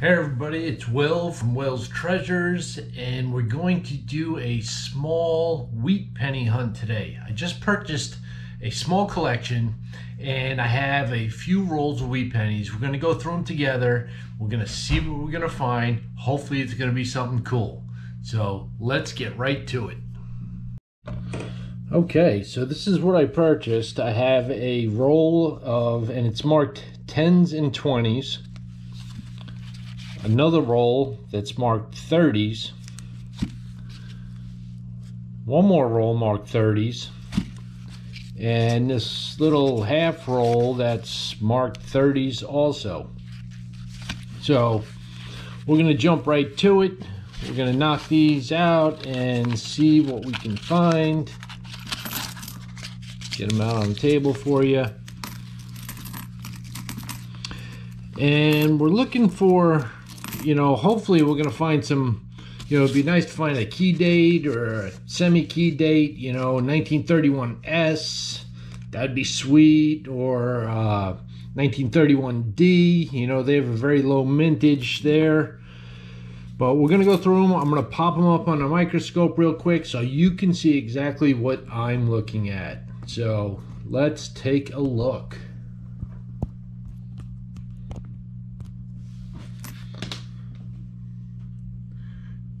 Hey everybody, it's Will from Will's Treasures, and we're going to do a small wheat penny hunt today. I just purchased a small collection and I have a few rolls of wheat pennies. We're going to go through them together. We're going to see what we're going to find. Hopefully it's going to be something cool. So let's get right to it. Okay, so this is what I purchased. I have a roll of, and it's marked 10s and 20s. Another roll that's marked 30s, one more roll marked 30s, and this little half roll that's marked 30s also. So we're going to jump right to it. We're going to knock these out and see what we can find. Get them out on the table for you. And we're looking for, you know, hopefully we're gonna find some, you know, it'd be nice to find a key date or a semi-key date, you know, 1931S, that'd be sweet, or 1931D, you know, they have a very low mintage there. But we're gonna go through them. I'm gonna pop them up on a microscope real quick so you can see exactly what I'm looking at. So let's take a look.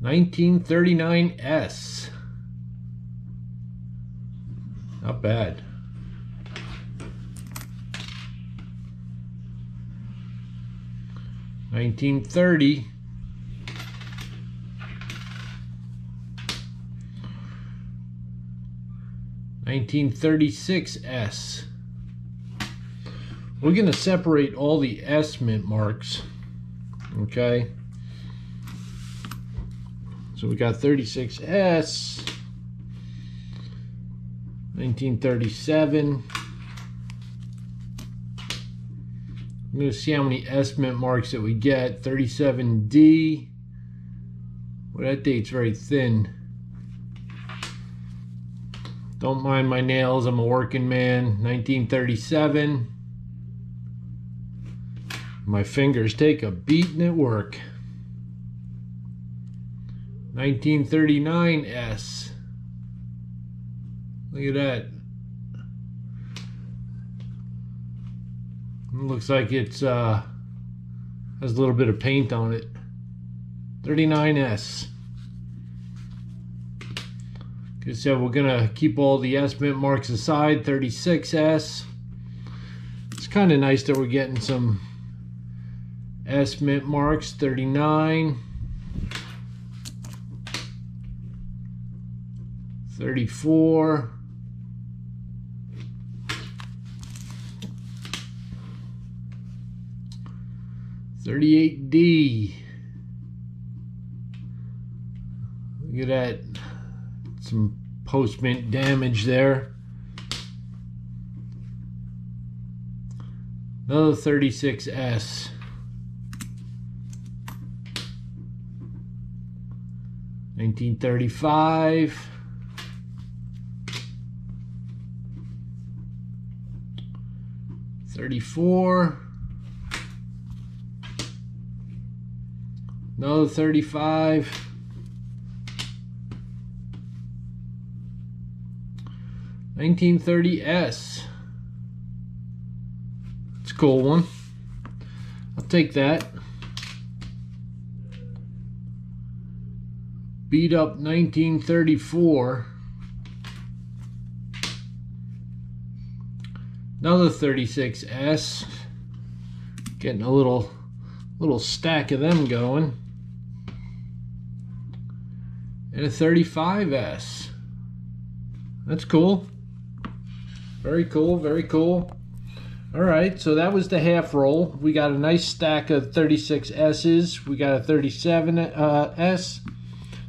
$1939S. Not bad. $1930. $1936S. We're going to separate all the S mint marks. Okay. So we got 36S, 1937. I'm going to see how many S mint marks that we get. 37D. Well, that date's very thin. Don't mind my nails, I'm a working man. 1937. My fingers take a beating at work. 1939S. Look at that. It looks like it's has a little bit of paint on it. 39S. Like I said, we're gonna keep all the S mint marks aside. 36S. It's kind of nice that we're getting some S mint marks. 39. 34, 38D. Look at that, some post-mint damage there. Another 36S. 1935. 34, no, 35, 1930S. It's a cool one. I'll take that. Beat up 1934. Another 36S. Getting a little stack of them going. And a 35S. That's cool. Very cool, very cool. All right, so that was the half roll. We got a nice stack of 36S's. We got a 37S,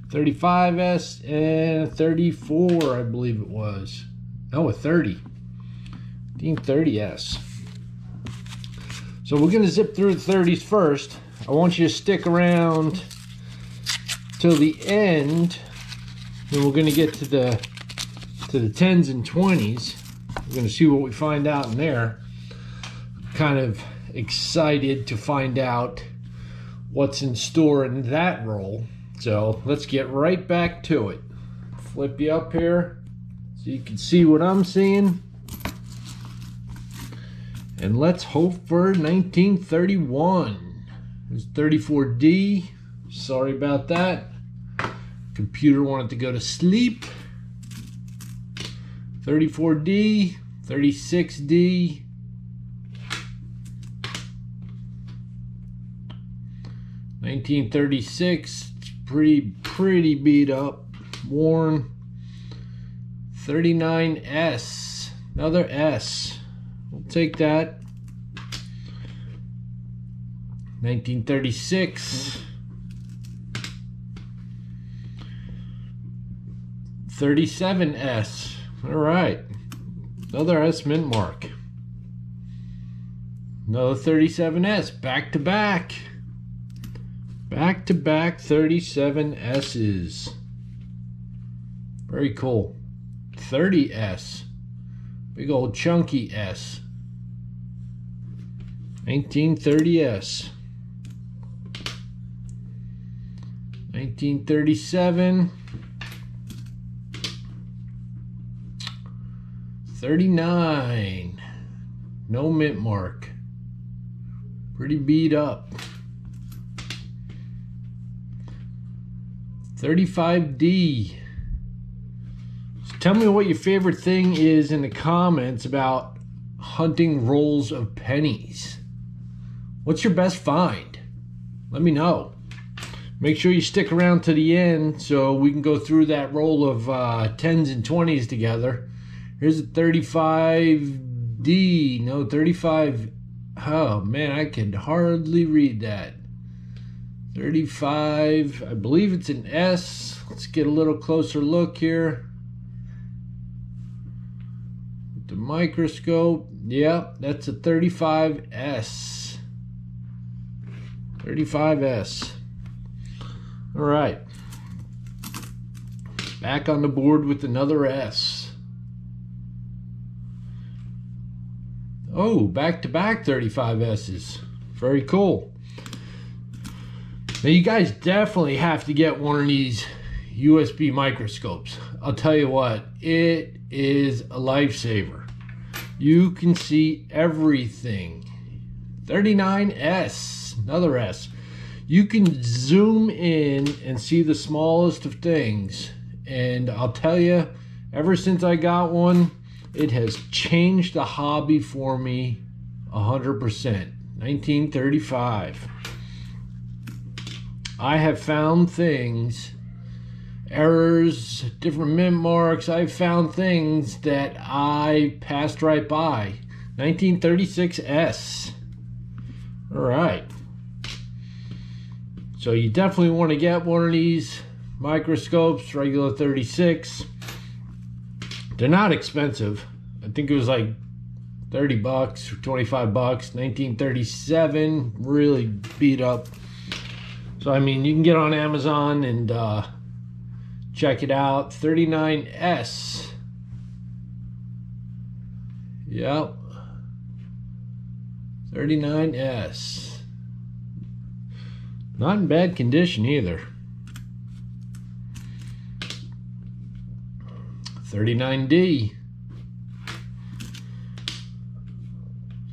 35S, and a 34, I believe it was. No, a 30. 1930S. So we're going to zip through the 30s first. I want you to stick around till the end, and we're going to get to the 10s and 20s. We're going to see what we find out in there. Kind of excited to find out what's in store in that roll. So let's get right back to it. Flip you up here so you can see what I'm seeing. And let's hope for 1931. There's 34D. Sorry about that. Computer wanted to go to sleep. 34D, 36D, 1936, pretty beat up, worn. 39S, another S, we'll take that. 1936, 37S. All right, another S mint mark, another 37S, back to back 37S's. Very cool. 30S, big old chunky S. 1930S, 1937. 39, no mint mark, pretty beat up. 35D. So tell me what your favorite thing is in the comments about hunting rolls of pennies. What's your best find? Let me know. Make sure you stick around to the end so we can go through that roll of 10s and 20s together. Here's a 35D, no, 35, oh man, I can hardly read that. 35, I believe it's an S. Let's get a little closer look here. With the microscope, yep, that's a 35S. 35S. All right. Back on the board with another S. Oh, back-to-back 35S's. Very cool. Now, you guys definitely have to get one of these USB microscopes. I'll tell you what, it is a lifesaver. You can see everything. 39S, another S. You can zoom in and see the smallest of things. And I'll tell you, ever since I got one, it has changed the hobby for me 100%. 1935. I have found things, errors, different mint marks. I've found things that I passed right by. 1936S. All right. So you definitely want to get one of these microscopes, regular 36. They're not expensive. I think it was like 30 bucks or 25 bucks. 1937, really beat up. So I mean, you can get on Amazon and check it out. 39S. Yep. 39S. Not in bad condition either. 39D.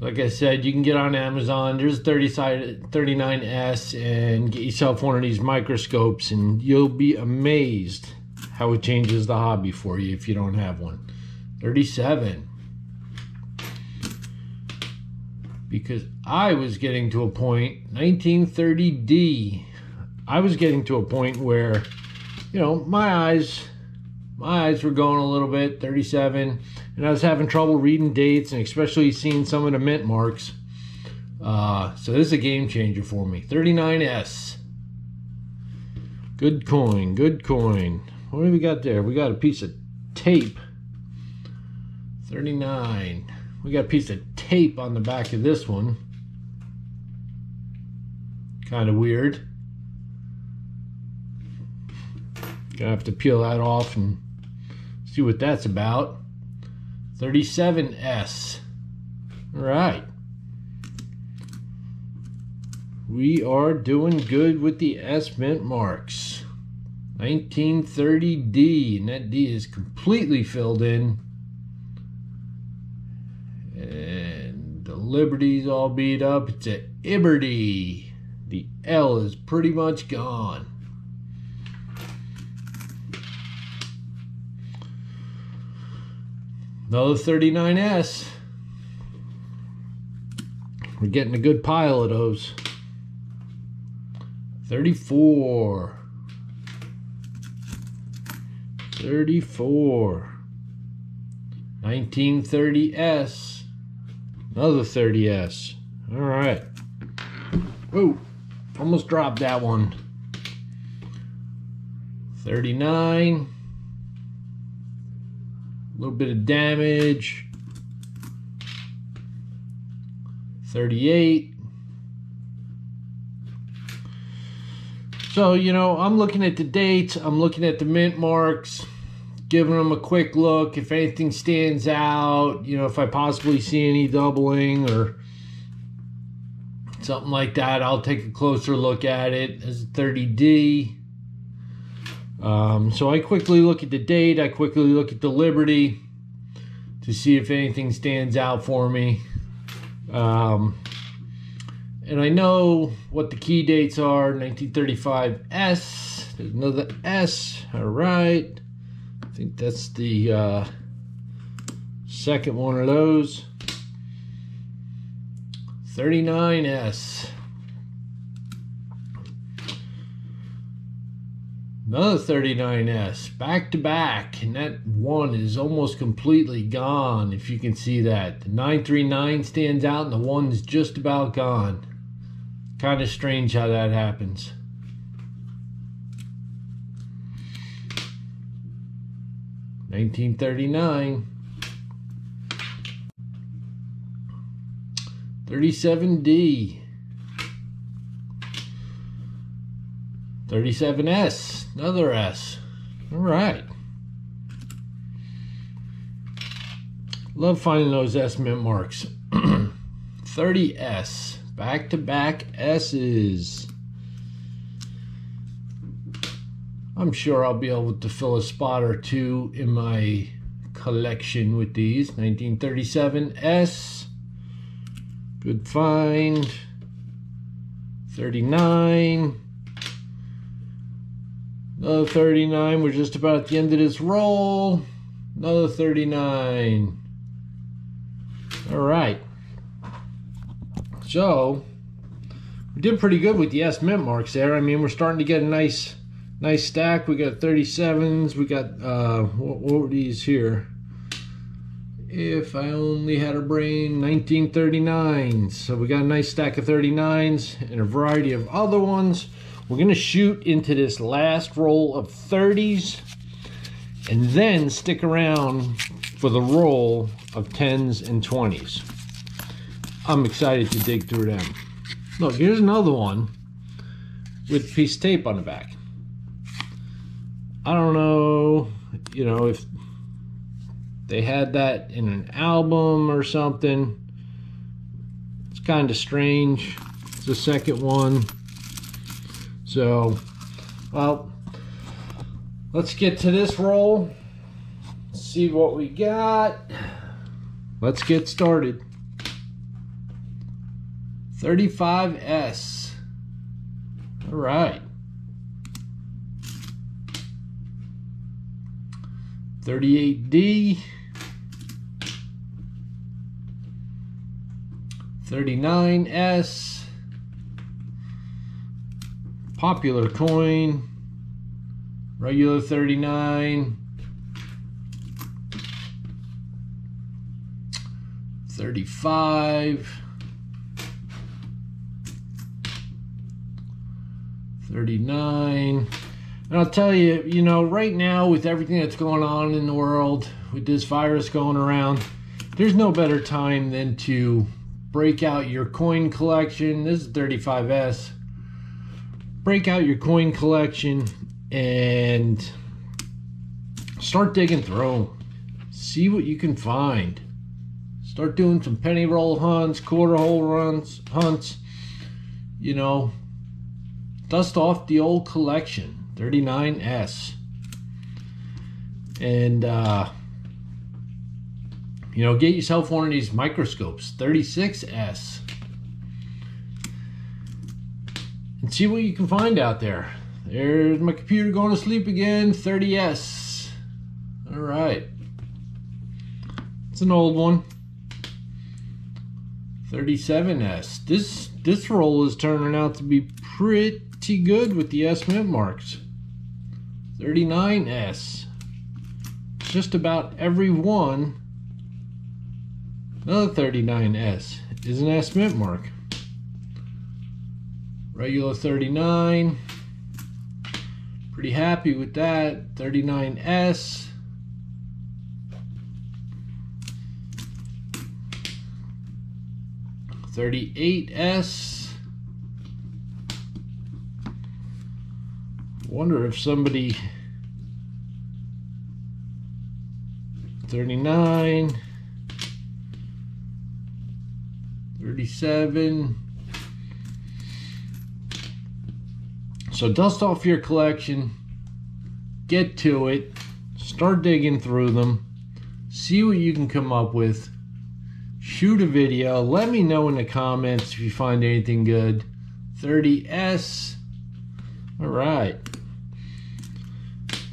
Like I said, you can get on Amazon. There's 39S and get yourself one of these microscopes and you'll be amazed how it changes the hobby for you if you don't have one. 37. Because I was getting to a point, 1930D, I was getting to a point where, you know, my eyes were going a little bit, 37, and I was having trouble reading dates and especially seeing some of the mint marks. So this is a game changer for me. 39S. Good coin, good coin. What do we got there? We got a piece of tape. 39. We got a piece of tape on the back of this one. Kind of weird. Gonna have to peel that off and see what that's about. 37S. All right. We are doing good with the S-Mint marks. 1930D, and that D is completely filled in. And the Liberty's all beat up. It's an Iberty. The L is pretty much gone. Another 39S. We're getting a good pile of those. 34. 1930S. Another 30S. All right. Whoa. Almost dropped that one. 39. A little bit of damage. 38. So, you know, I'm looking at the dates. I'm looking at the mint marks, giving them a quick look. If anything stands out, you know, if I possibly see any doubling or something like that, I'll take a closer look at it as a 30D. So I quickly look at the date. I quickly look at the Liberty to see if anything stands out for me. And I know what the key dates are. 1935S. There's another S. All right. I think that's the second one of those. 39S. Another 39S. Back to back. And that one is almost completely gone, if you can see that. The 939 stands out and the one's just about gone. Kind of strange how that happens. $19.39. 37D. 37S. Another S. All right. Love finding those S mint marks. 30S. Back-to-back S's. I'm sure I'll be able to fill a spot or two in my collection with these. 1937S. Good find. 39. Another 39. We're just about at the end of this roll. Another 39. All right. So, we did pretty good with the S mint marks there. I mean, we're starting to get a nice stack. We got 37s. We got, what were these here? If I only had a brain, 1939s. So we got a nice stack of 39s and a variety of other ones. We're going to shoot into this last roll of 30s. And then stick around for the roll of 10s and 20s. I'm excited to dig through them. Look, here's another one with piece of tape on the back. I don't know, you know, if they had that in an album or something. It's kind of strange. It's the second one. So, well, let's get to this roll. See what we got. Let's get started. 35S. All right. 38D. 39S. Popular coin. Regular 39. 35. 39. And I'll tell you, you know, right now with everything that's going on in the world, with this virus going around, there's no better time than to break out your coin collection. This is 35S. Break out your coin collection and start digging through them. See what you can find. Start doing some penny roll hunts, quarter hole hunts. you know, dust off the old collection, 39S. And, you know, get yourself one of these microscopes, 36S. And see what you can find out there. There's my computer going to sleep again, 30S. All right. It's an old one. 37S. This roll is turning out to be pretty good with the S mint marks. 39S. Just about every one. Another 39S is an S mint mark. Regular 39. Pretty happy with that. 39S. .38S. Wonder if somebody 39, 37. So dust off your collection, get to it, start digging through them, see what you can come up with. Shoot a video. Let me know in the comments if you find anything good. 30S. All right.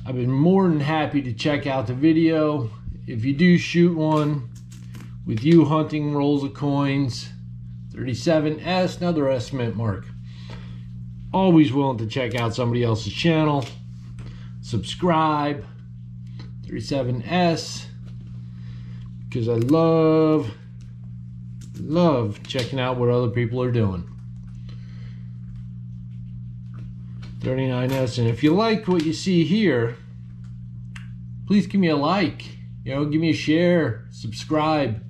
I've been more than happy to check out the video. If you do shoot one with you hunting rolls of coins, 37S, another S mint mark. Always willing to check out somebody else's channel. Subscribe. 37S. Because I love checking out what other people are doing. 39S. And if you like what you see here, please give me a like, you know, give me a share, subscribe,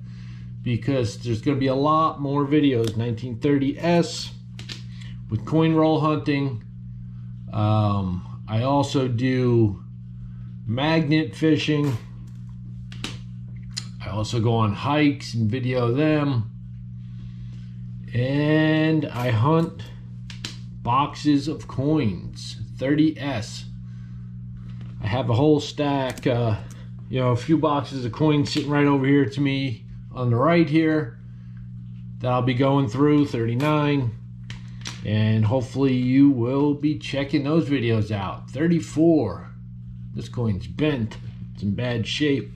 because there's going to be a lot more videos. 1930S with coin roll hunting. I also do magnet fishing. I also go on hikes and video them. And I hunt boxes of coins, 30S. I have a whole stack, you know, a few boxes of coins sitting right over here to me on the right here that I'll be going through, 39. And hopefully you will be checking those videos out. 34. This coin's bent. It's in bad shape.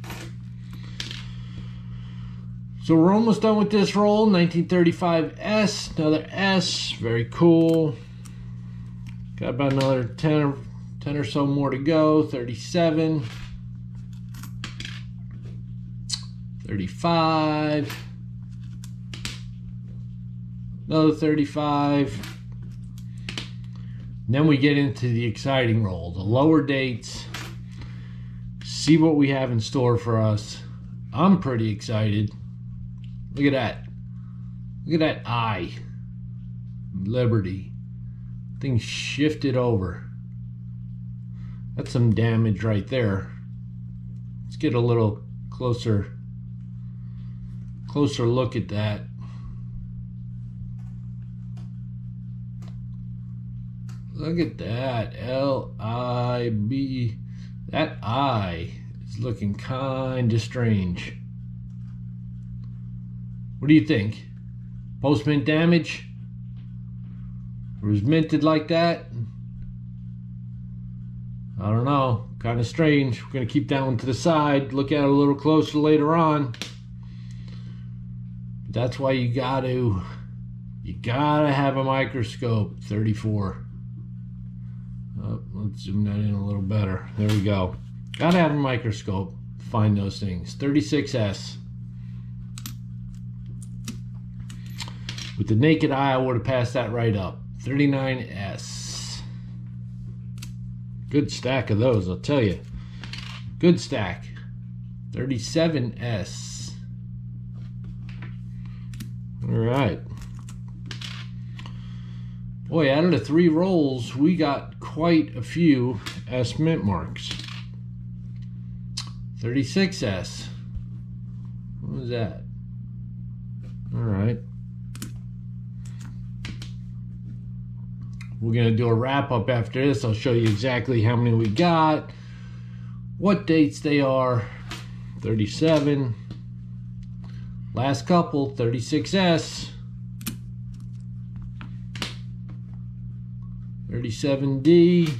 So we're almost done with this roll. 1935S, another S, very cool. Got about another 10 or so more to go. 37, 35, another 35. And then we get into the exciting roll, the lower dates. See what we have in store for us. I'm pretty excited. Look at that. Look at that eye. Liberty. Thing shifted over. That's some damage right there. Let's get a little closer look at that. Look at that. L-I-B. That eye is looking kind of strange. What do you think? Post mint damage? It was minted like that? I don't know. Kind of strange. We're going to keep that one to the side. Look at it a little closer later on. But that's why you gotta have a microscope. 34. Let's zoom that in a little better. There we go. Gotta have a microscope to find those things. 36S. With the naked eye, I would have passed that right up. 39S. Good stack of those, I'll tell you. Good stack. 37S. All right. Boy, out of the three rolls, we got quite a few S mint marks. 36S. What was that? All right. We're going to do a wrap up after this. I'll show you exactly how many we got, what dates they are. 37, last couple, 36S, 37D,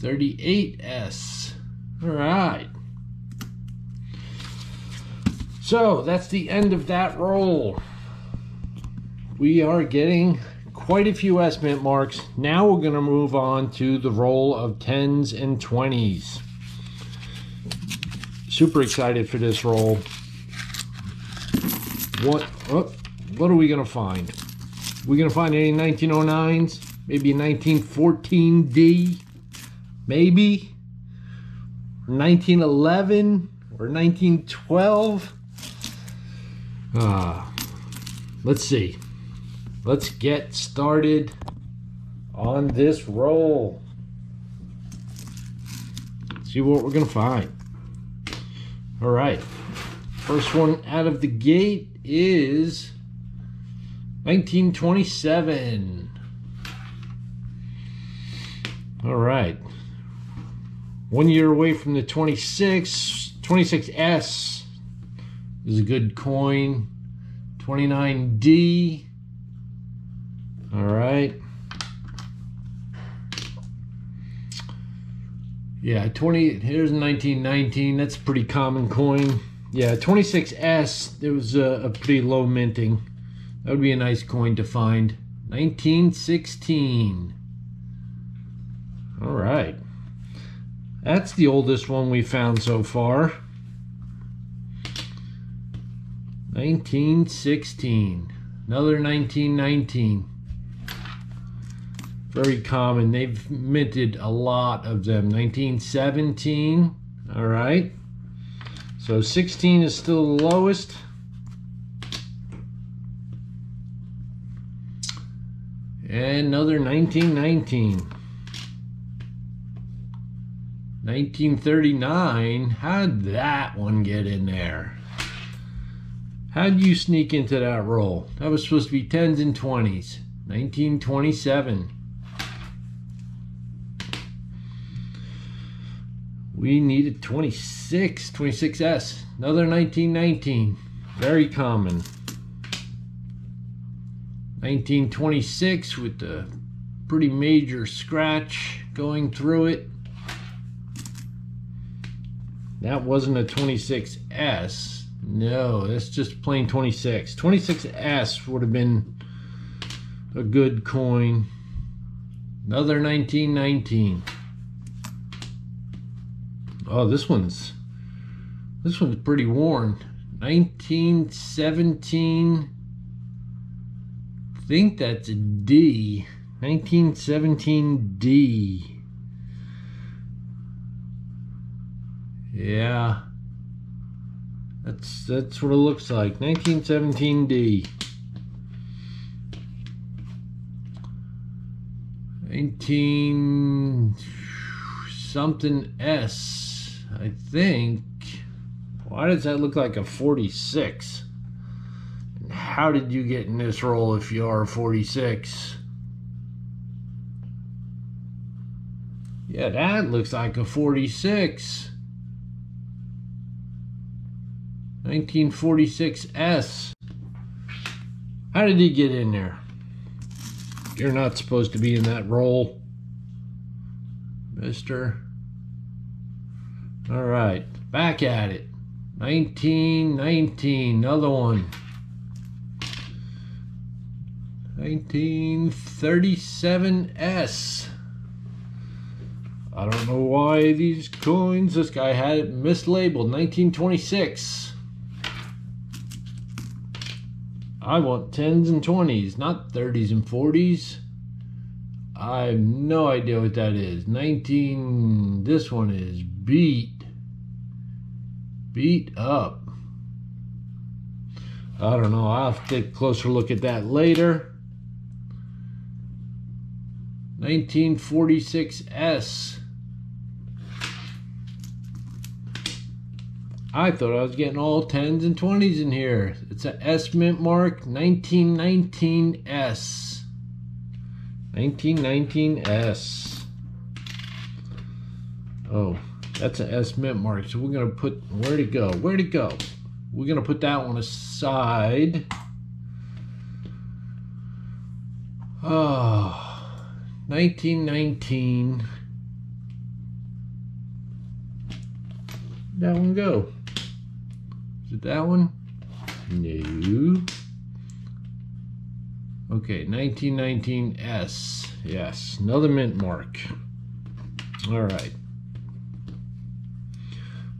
38S. All right. So that's the end of that roll. We are getting quite a few estimate marks. Now we're going to move on to the roll of 10s and 20s. Super excited for this roll. What are we going to find? We're going to find any 1909s, maybe a 1914D, maybe 1911 or 1912. Let's see. Let's get started on this roll. See what we're gonna find. All right, first one out of the gate is 1927. All right, 1 year away from the 26S is a good coin. 29D. All right. Yeah, 20. Here's 1919. That's a pretty common coin. Yeah, 26S. There was a pretty low minting. That would be a nice coin to find. 1916. All right. That's the oldest one we found so far. 1916. Another 1919. Very common. They've minted a lot of them. 1917. All right. So 16 is still the lowest. And another 1919. 1939. How'd that one get in there? How'd you sneak into that roll? That was supposed to be 10s and 20s. 1927. We needed 26S. Another 1919. Very common. 1926 with a pretty major scratch going through it. That wasn't a 26S. No, that's just plain 26. 26S would have been a good coin. Another 1919. Oh, this one's pretty worn. 1917. I think that's a D. 1917D. Yeah. That's what it looks like. 1917D. 19-something S, I think. Why does that look like a 46? How did you get in this roll if you are a 46? Yeah, that looks like a 46. 1946S. How did he get in there? You're not supposed to be in that roll, mister. All right, back at it. 1919, another one. 1937S. I don't know why these coins, this guy had it mislabeled. 1926. I want 10s and 20s, not 30s and 40s. I have no idea what that is. 19, this one is beat up. I don't know, I'll have to take a closer look at that later. 1946S. I thought I was getting all 10s and 20s in here. It's an S mint mark, 1919S. 1919S. Oh, that's an S mint mark. So we're going to put, where'd it go? Where'd it go? We're going to put that one aside. Oh, 1919. That one go? Is it that one? No. Okay, 1919S. Yes, another mint mark. All right.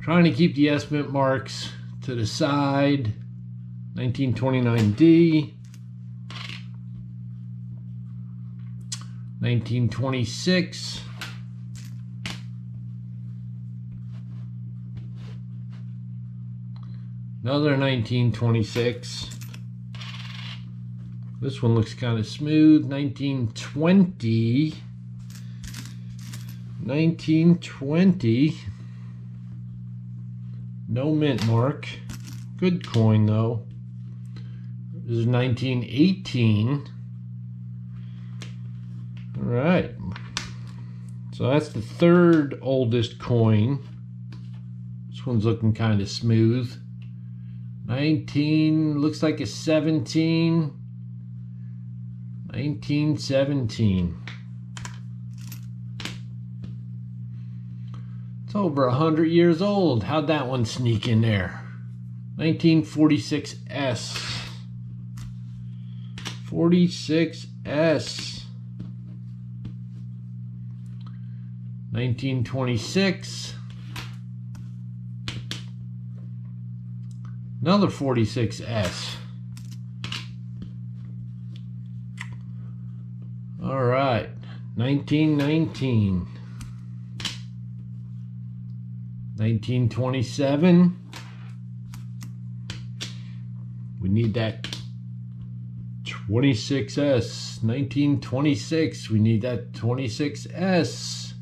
Trying to keep the S mint marks to the side. 1929D. 1926. 1926. This one looks kind of smooth. 1920. 1920. No mint mark. Good coin though. This is 1918. All right. So that's the third oldest coin. This one's looking kind of smooth. 19, looks like a 17. 1917. It's over 100 years old. How'd that one sneak in there? 1946S. 46S. 1926. Another 46S. All right, 1919. 1927. We need that 26S. 1926. We need that 26S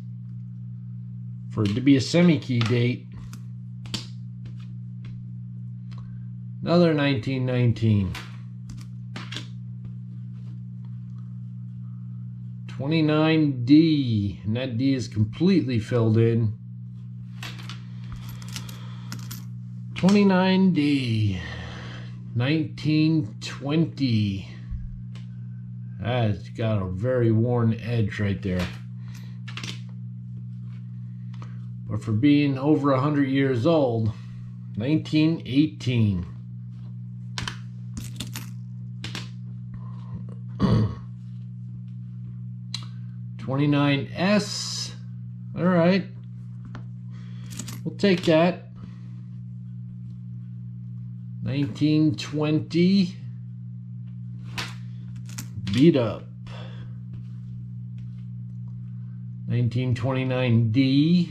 for it to be a semi-key date. Another 1919. 29D, and that D is completely filled in. 29D. 1920. That's got a very worn edge right there. But for being over 100 years old, 1918. 29S. All right. We'll take that. 1920. Beat up. 1929D.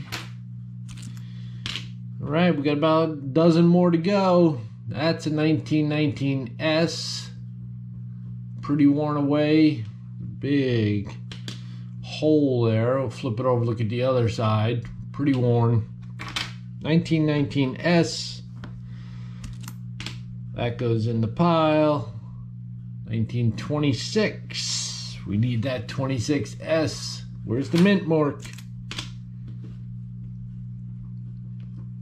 All right, we got about a dozen more to go. That's a 1919S. Pretty worn away. Big hole there. We'll flip it over, look at the other side. Pretty worn. 1919S. That goes in the pile. 1926. We need that 26S. Where's the mint mark?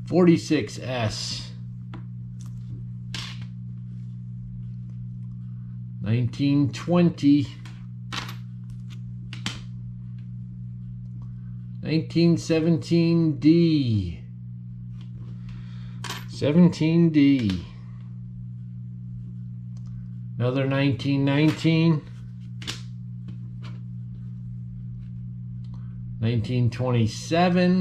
46S. 1920. 1917D. 17D. Another 1919. 1927.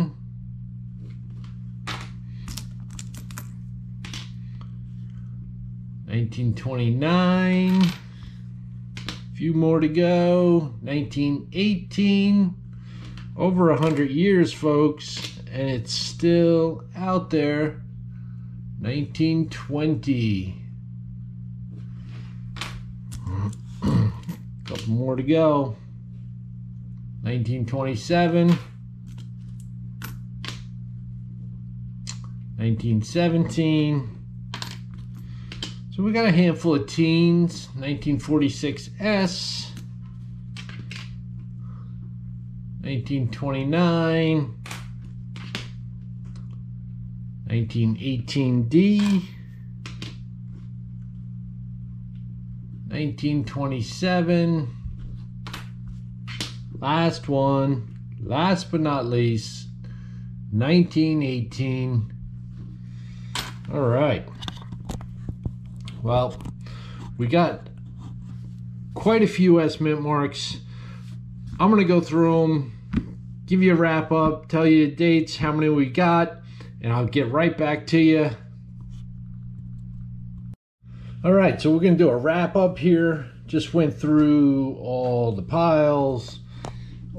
1929. A few more to go. 1918. Over 100 years, folks, and it's still out there. 1920. Couple more to go. 1927. 1917. So we got a handful of teens. 1946S, 1929, 1918D, 1927. Last one, last but not least, 1918. All right. Well, we got quite a few estimate marks. I'm going to go through them, give you a wrap up, tell you the dates, how many we got, and I'll get right back to you. All right, so we're going to do a wrap up here. Just went through all the piles.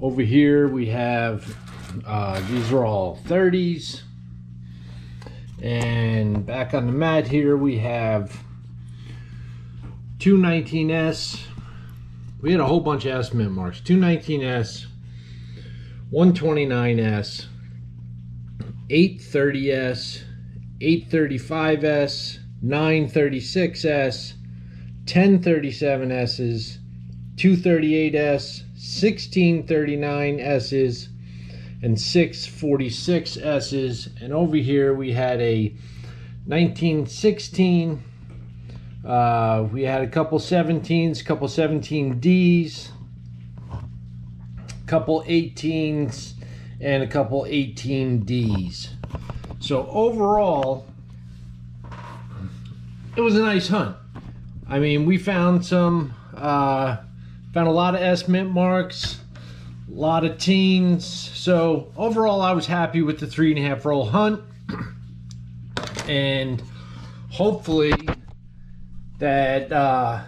Over here we have, these are all 30s. And back on the mat here we have 219S. We had a whole bunch of estimate marks. 219S, 129S, 830S, 835S, 936S, 1037S's, 238S, 1639S's, and 646S's. And over here we had a 1916. We had a couple 17s, couple 17Ds, couple 18s, and a couple 18Ds. So overall, it was a nice hunt. I mean, we found some, found a lot of estimate marks, a lot of teens. So overall, I was happy with the 3.5 roll hunt, and hopefully that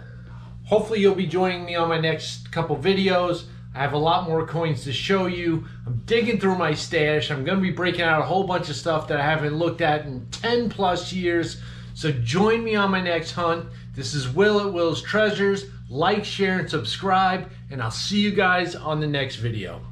hopefully you'll be joining me on my next couple videos. I have a lot more coins to show you. I'm digging through my stash. I'm going to be breaking out a whole bunch of stuff that I haven't looked at in 10 plus years. So join me on my next hunt. This is Will at Will's Treasures. Like, share, and subscribe, and I'll see you guys on the next video.